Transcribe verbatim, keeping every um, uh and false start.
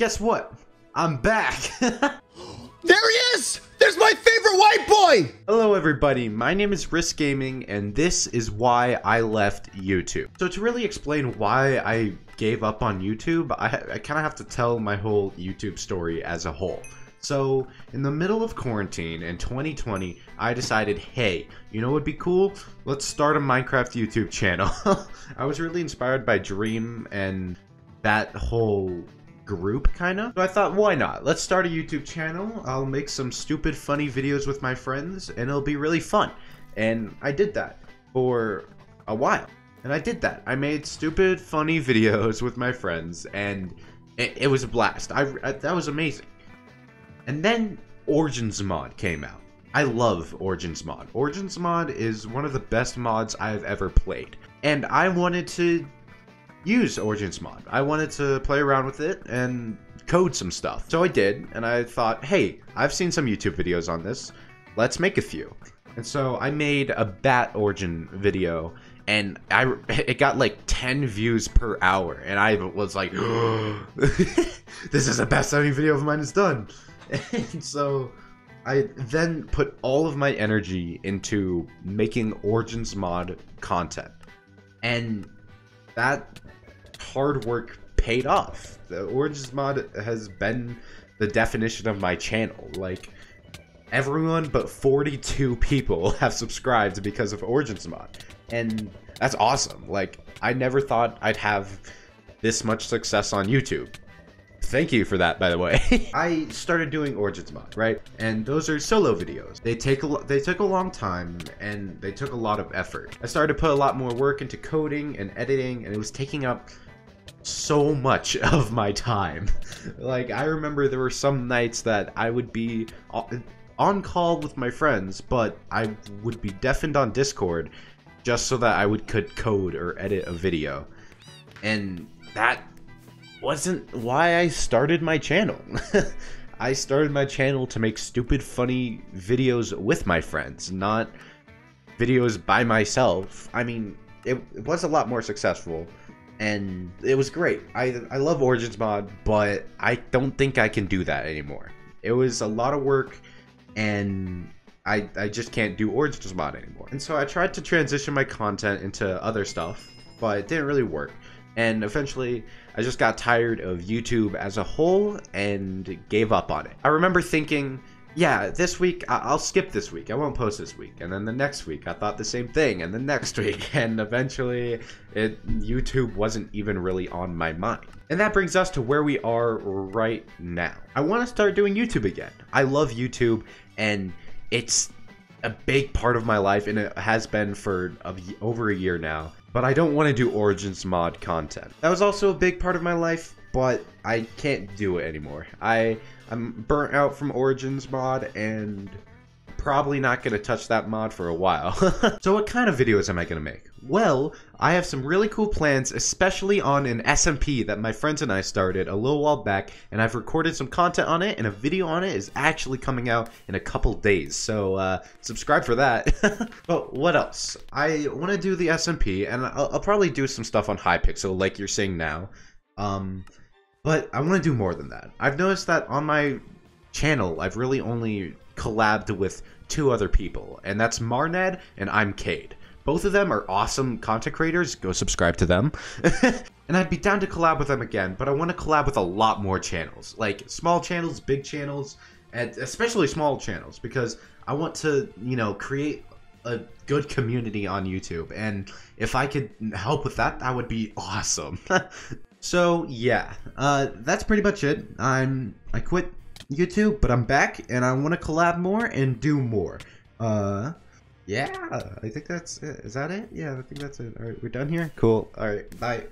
Guess what? I'm back. There he is! There's my favorite white boy! Hello everybody, my name is Risk Gaming, and this is why I left YouTube. So to really explain why I gave up on YouTube, I, I kind of have to tell my whole YouTube story as a whole. So, in the middle of quarantine in twenty twenty, I decided, hey, you know what would be cool? Let's start a Minecraft YouTube channel. I was really inspired by Dream and that whole group, kind of. So I thought, why not? Let's start a YouTube channel. I'll make some stupid, funny videos with my friends, and it'll be really fun. And I did that for a while. And I did that. I made stupid, funny videos with my friends, and it, it was a blast. I, I, that was amazing. And then Origins Mod came out. I love Origins Mod. Origins Mod is one of the best mods I've ever played. And I wanted to use Origins Mod. I wanted to play around with it and code some stuff. So I did, and I thought, hey, I've seen some YouTube videos on this. Let's make a few. And so I made a Bat Origin video, and I, it got like ten views per hour. And I was like, oh, this is the best any video of mine is done. And so I then put all of my energy into making Origins Mod content, and that hard work paid off. The Origins Mod has been the definition of my channel. Like, everyone but forty-two people have subscribed because of Origins Mod, and that's awesome. Like, I never thought I'd have this much success on YouTube. Thank you for that, by the way. I started doing Origins Mod, right? And those are solo videos. They take a they took a long time, and they took a lot of effort. I started to put a lot more work into coding and editing, and it was taking up so much of my time. Like, I remember there were some nights that I would be on call with my friends, but I would be deafened on Discord just so that I would could code or edit a video, and that wasn't why I started my channel. I started my channel to make stupid, funny videos with my friends, not videos by myself. I mean, it, it was a lot more successful, and it was great. I, I love Origins Mod, but I don't think I can do that anymore. It was a lot of work, and I, I just can't do Origins Mod anymore. And so I tried to transition my content into other stuff, but it didn't really work. And eventually, I just got tired of YouTube as a whole and gave up on it. I remember thinking, yeah, this week, I I'll skip this week. I won't post this week. And then the next week, I thought the same thing. And the next week, and eventually, it YouTube wasn't even really on my mind. And that brings us to where we are right now. I want to start doing YouTube again. I love YouTube, and it's a big part of my life, and it has been for a, over a year now. But I don't want to do Origins Mod content. That was also a big part of my life, but I can't do it anymore. I, I'm burnt out from Origins Mod, and probably not going to touch that mod for a while. So what kind of videos am I going to make? Well, I have some really cool plans, especially on an S M P that my friends and I started a little while back, and I've recorded some content on it, and a video on it is actually coming out in a couple days, so uh, subscribe for that. But what else? I want to do the S M P, and I'll, I'll probably do some stuff on Hypixel like you're seeing now, um, but I want to do more than that. I've noticed that on my channel, I've really only collabed with two other people, and that's Marned and I'm Cade. Both of them are awesome content creators. Go subscribe to them. And I'd be down to collab with them again, but I want to collab with a lot more channels, like small channels, big channels, and especially small channels, because I want to, you know, create a good community on YouTube, and if I could help with that, that would be awesome. So yeah, uh, that's pretty much it. I'm I quit YouTube, but I'm back, and I want to collab more and do more. Uh, yeah, I think that's it. Is that it? Yeah, I think that's it. All right, we're done here. Cool. All right, bye.